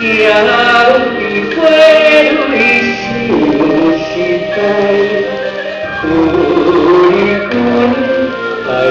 kia thì quê đi xin xin tay tôi cuốn tay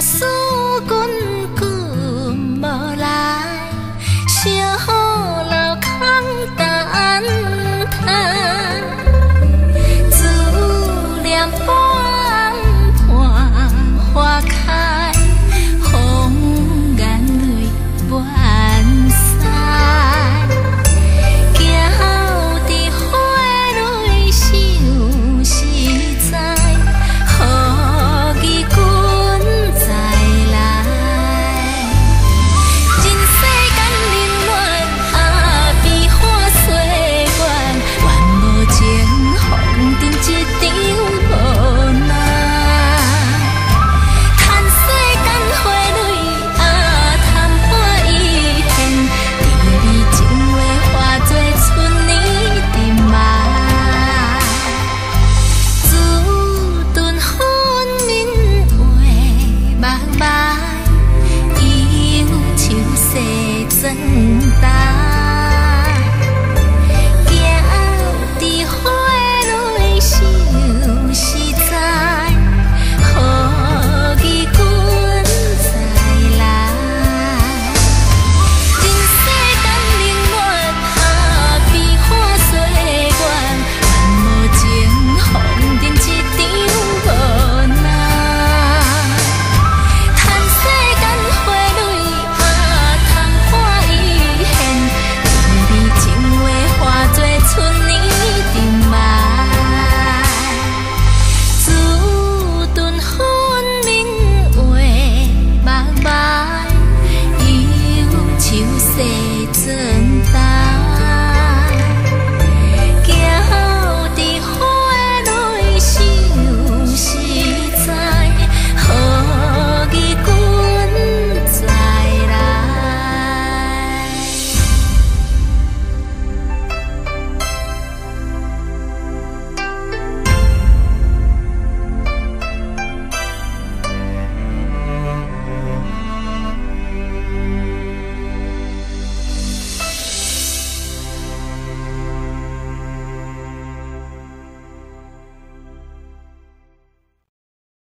subscribe